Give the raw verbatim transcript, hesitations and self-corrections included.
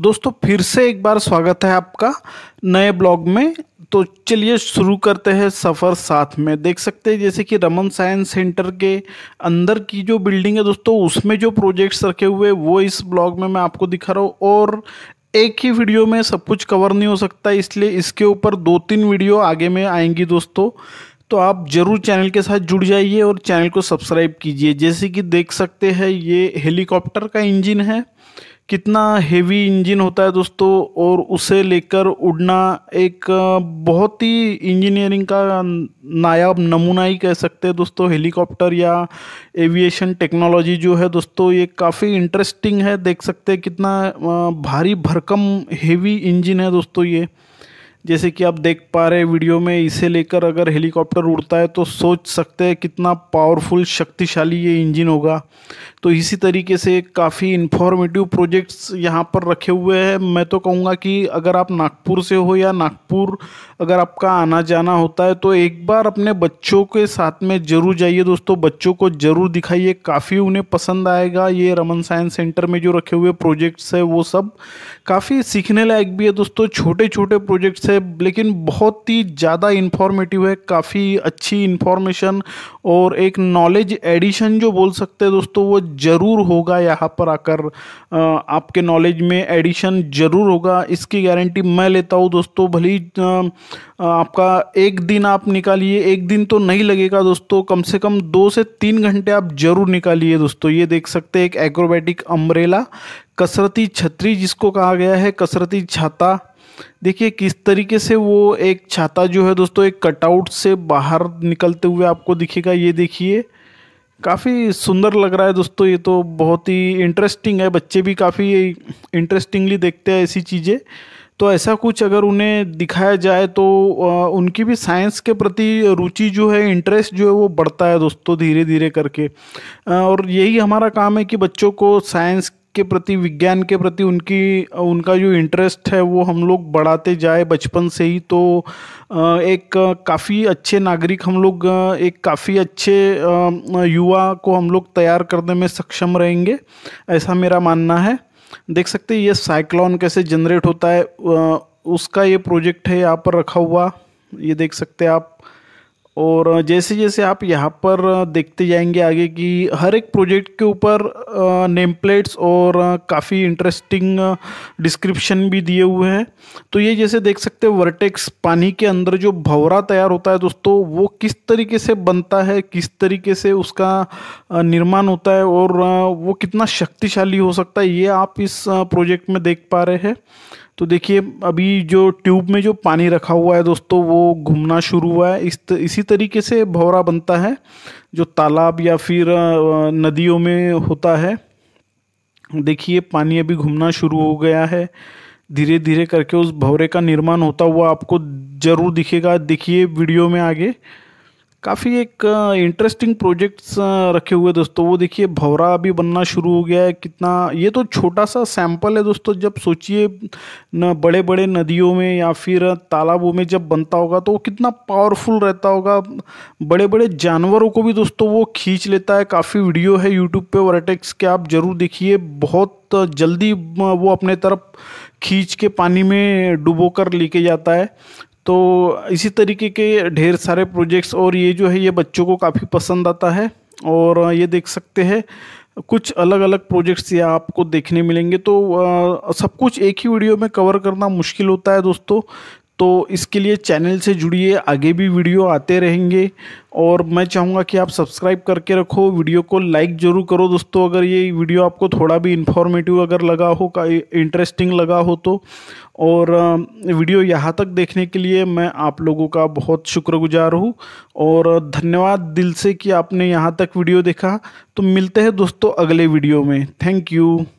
दोस्तों फिर से एक बार स्वागत है आपका नए ब्लॉग में। तो चलिए शुरू करते हैं सफ़र साथ में। देख सकते हैं जैसे कि रमन साइंस सेंटर के अंदर की जो बिल्डिंग है दोस्तों, उसमें जो प्रोजेक्ट्स रखे हुए वो इस ब्लॉग में मैं आपको दिखा रहा हूँ। और एक ही वीडियो में सब कुछ कवर नहीं हो सकता, इसलिए इसके ऊपर दो तीन वीडियो आगे में आएंगी दोस्तों। तो आप ज़रूर चैनल के साथ जुड़ जाइए और चैनल को सब्सक्राइब कीजिए। जैसे कि देख सकते हैं ये हेलीकॉप्टर का इंजन है, कितना हेवी इंजन होता है दोस्तों, और उसे लेकर उड़ना एक बहुत ही इंजीनियरिंग का नायाब नमूना ही कह सकते हैं दोस्तों। हेलीकॉप्टर या एविएशन टेक्नोलॉजी जो है दोस्तों, ये काफ़ी इंटरेस्टिंग है। देख सकते हैं कितना भारी भरकम हेवी इंजन है दोस्तों ये। जैसे कि आप देख पा रहे वीडियो में, इसे लेकर अगर हेलीकॉप्टर उड़ता है तो सोच सकते हैं कितना पावरफुल शक्तिशाली ये इंजन होगा। तो इसी तरीके से काफ़ी इन्फॉर्मेटिव प्रोजेक्ट्स यहाँ पर रखे हुए हैं। मैं तो कहूँगा कि अगर आप नागपुर से हो या नागपुर अगर आपका आना जाना होता है तो एक बार अपने बच्चों के साथ में ज़रूर जाइए दोस्तों। बच्चों को ज़रूर दिखाइए, काफ़ी उन्हें पसंद आएगा। ये रमन साइंस सेंटर में जो रखे हुए प्रोजेक्ट्स है वो सब काफ़ी सीखने लायक भी है दोस्तों। छोटे छोटे प्रोजेक्ट्स है लेकिन बहुत ही ज़्यादा इंफॉर्मेटिव है, काफ़ी अच्छी इंफॉर्मेशन और एक नॉलेज एडिशन जो बोल सकते हैं दोस्तों वो ज़रूर होगा। यहाँ पर आकर आपके नॉलेज में एडिशन ज़रूर होगा, इसकी गारंटी मैं लेता हूँ दोस्तों। भले आपका एक दिन आप निकालिए, एक दिन तो नहीं लगेगा दोस्तों, कम से कम दो से तीन घंटे आप ज़रूर निकालिए दोस्तों। ये देख सकते हैं एक एक्रोबैटिक अम्ब्रेला, कसरती छतरी जिसको कहा गया है, कसरती छाता। देखिए किस तरीके से वो एक छाता जो है दोस्तों एक कटआउट से बाहर निकलते हुए आपको दिखेगा। ये देखिए काफ़ी सुंदर लग रहा है दोस्तों, ये तो बहुत ही इंटरेस्टिंग है। बच्चे भी काफ़ी इंटरेस्टिंगली देखते हैं ऐसी चीज़ें। तो ऐसा कुछ अगर उन्हें दिखाया जाए तो उनकी भी साइंस के प्रति रुचि जो है, इंटरेस्ट जो है वो बढ़ता है दोस्तों धीरे धीरे करके। और यही हमारा काम है कि बच्चों को साइंस के प्रति, विज्ञान के प्रति उनकी उनका जो इंटरेस्ट है वो हम लोग बढ़ाते जाए बचपन से ही। तो एक काफ़ी अच्छे नागरिक हम लोग, एक काफ़ी अच्छे युवा को हम लोग तैयार करने में सक्षम रहेंगे, ऐसा मेरा मानना है। देख सकते हैं ये साइक्लोन कैसे जनरेट होता है उसका ये प्रोजेक्ट है यहाँ पर रखा हुआ, ये देख सकते हैं आप। और जैसे जैसे आप यहाँ पर देखते जाएंगे आगे कि हर एक प्रोजेक्ट के ऊपर नेम प्लेट्स और काफ़ी इंटरेस्टिंग डिस्क्रिप्शन भी दिए हुए हैं। तो ये जैसे देख सकते हैं वर्टेक्स, पानी के अंदर जो भंवरा तैयार होता है दोस्तों वो किस तरीके से बनता है, किस तरीके से उसका निर्माण होता है और वो कितना शक्तिशाली हो सकता है, ये आप इस प्रोजेक्ट में देख पा रहे हैं। तो देखिए अभी जो ट्यूब में जो पानी रखा हुआ है दोस्तों वो घूमना शुरू हुआ है। इस इसी तरीके से भंवरा बनता है जो तालाब या फिर नदियों में होता है। देखिए पानी अभी घूमना शुरू हो गया है, धीरे धीरे करके उस भंवरे का निर्माण होता हुआ आपको ज़रूर दिखेगा। देखिए वीडियो में आगे काफ़ी एक इंटरेस्टिंग प्रोजेक्ट्स रखे हुए दोस्तों। वो देखिए भंवरा अभी बनना शुरू हो गया है, कितना। ये तो छोटा सा सैंपल है दोस्तों, जब सोचिए न बड़े बड़े नदियों में या फिर तालाबों में जब बनता होगा तो वो कितना पावरफुल रहता होगा। बड़े बड़े जानवरों को भी दोस्तों वो खींच लेता है। काफ़ी वीडियो है यूट्यूब पे वर्टेक्स के, आप ज़रूर देखिए। बहुत जल्दी वो अपने तरफ खींच के पानी में डुबो कर लेके जाता है। तो इसी तरीके के ढेर सारे प्रोजेक्ट्स और ये जो है ये बच्चों को काफ़ी पसंद आता है। और ये देख सकते हैं कुछ अलग अलग प्रोजेक्ट्स ये आपको देखने मिलेंगे। तो आ, सब कुछ एक ही वीडियो में कवर करना मुश्किल होता है दोस्तों, तो इसके लिए चैनल से जुड़िए, आगे भी वीडियो आते रहेंगे। और मैं चाहूँगा कि आप सब्सक्राइब करके रखो, वीडियो को लाइक ज़रूर करो दोस्तों अगर ये वीडियो आपको थोड़ा भी इन्फॉर्मेटिव अगर लगा हो, इंटरेस्टिंग लगा हो तो। और वीडियो यहाँ तक देखने के लिए मैं आप लोगों का बहुत शुक्रगुजार हूँ और धन्यवाद दिल से कि आपने यहाँ तक वीडियो देखा। तो मिलते हैं दोस्तों अगले वीडियो में, थैंक यू।